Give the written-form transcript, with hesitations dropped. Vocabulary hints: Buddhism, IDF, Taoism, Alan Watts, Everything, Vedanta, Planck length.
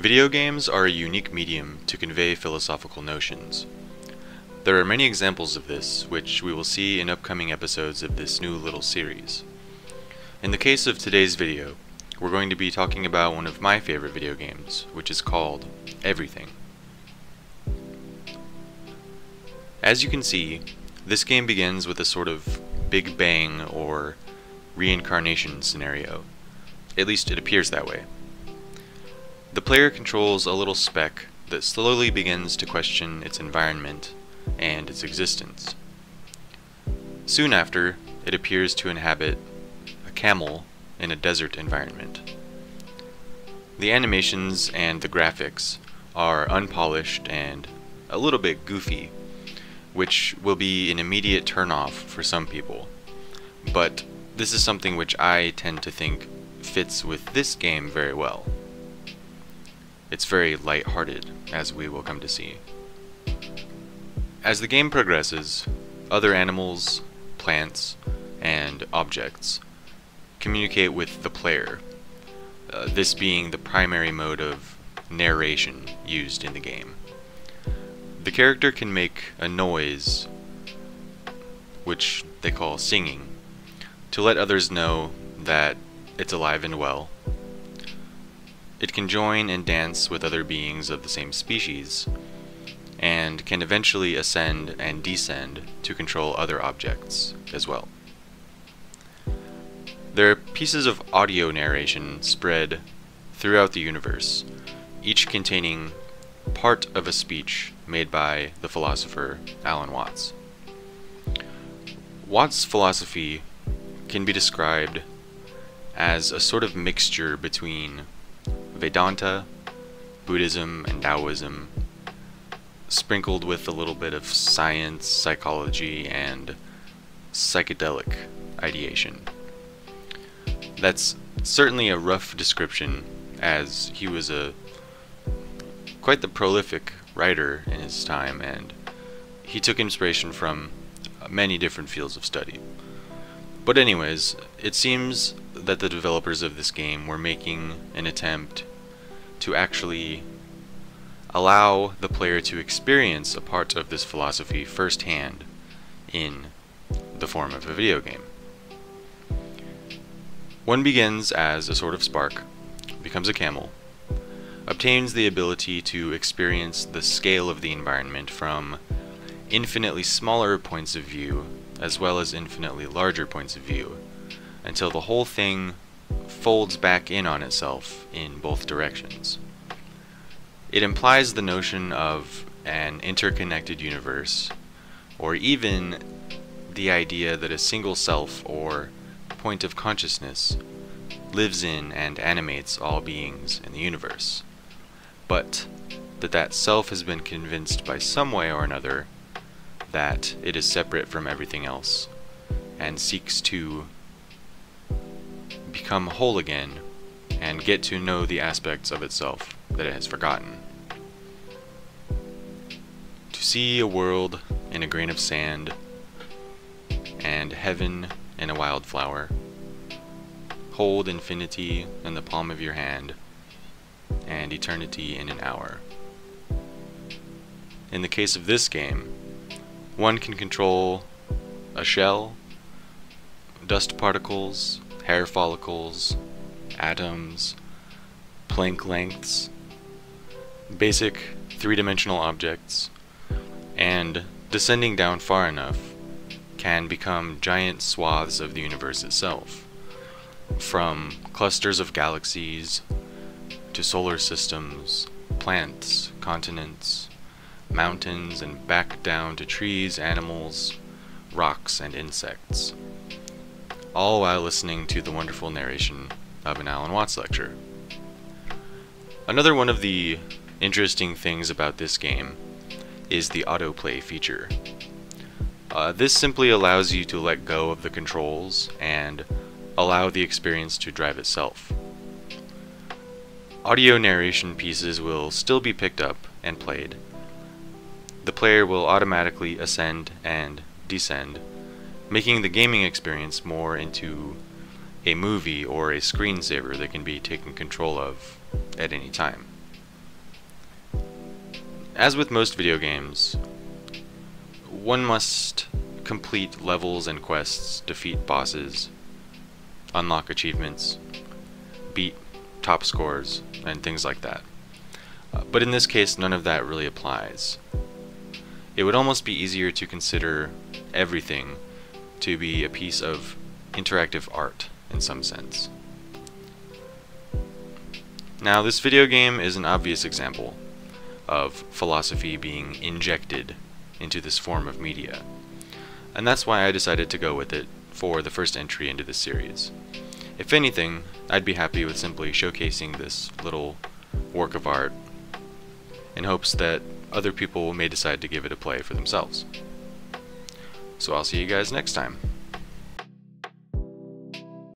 Video games are a unique medium to convey philosophical notions. There are many examples of this, which we will see in upcoming episodes of this new little series. In the case of today's video, we're going to be talking about one of my favorite video games, which is called Everything. As you can see, this game begins with a sort of Big Bang or reincarnation scenario. At least it appears that way. The player controls a little speck that slowly begins to question its environment and its existence. Soon after, it appears to inhabit a camel in a desert environment. The animations and the graphics are unpolished and a little bit goofy, which will be an immediate turnoff for some people. But this is something which I tend to think fits with this game very well. It's very light-hearted, as we will come to see. As the game progresses, other animals, plants, and objects communicate with the player, this being the primary mode of narration used in the game. The character can make a noise, which they call singing, to let others know that it's alive and well. It can join and dance with other beings of the same species, and can eventually ascend and descend to control other objects as well. There are pieces of audio narration spread throughout the universe, each containing part of a speech made by the philosopher Alan Watts. Watts' philosophy can be described as a sort of mixture between Vedanta, Buddhism, and Taoism, sprinkled with a little bit of science, psychology, and psychedelic ideation. That's certainly a rough description, as he was quite the prolific writer in his time, and he took inspiration from many different fields of study. But anyways, it seems that the developers of this game were making an attempt to actually allow the player to experience a part of this philosophy firsthand in the form of a video game. One begins as a sort of spark, becomes a camel, obtains the ability to experience the scale of the environment from infinitely smaller points of view as well as infinitely larger points of view, until the whole thing folds back in on itself in both directions. It implies the notion of an interconnected universe, or even the idea that a single self or point of consciousness lives in and animates all beings in the universe, but that self has been convinced by some way or another that it is separate from everything else and seeks to become whole again and get to know the aspects of itself that it has forgotten. To see a world in a grain of sand and heaven in a wildflower, hold infinity in the palm of your hand and eternity in an hour. In the case of this game, one can control a shell, dust particles, hair follicles, atoms, Planck lengths, basic three-dimensional objects, and descending down far enough can become giant swaths of the universe itself, from clusters of galaxies to solar systems, plants, continents, mountains, and back down to trees, animals, rocks, and insects, all while listening to the wonderful narration of an Alan Watts lecture. Another one of the interesting things about this game is the autoplay feature. This simply allows you to let go of the controls and allow the experience to drive itself. Audio narration pieces will still be picked up and played. The player will automatically ascend and descend, making the gaming experience more into a movie or a screensaver that can be taken control of at any time. As with most video games, one must complete levels and quests, defeat bosses, unlock achievements, beat top scores, and things like that. But in this case, none of that really applies. It would almost be easier to consider Everything to be a piece of interactive art in some sense. Now, this video game is an obvious example of philosophy being injected into this form of media, and that's why I decided to go with it for the first entry into this series. If anything, I'd be happy with simply showcasing this little work of art in hopes that other people may decide to give it a play for themselves. So I'll see you guys next time.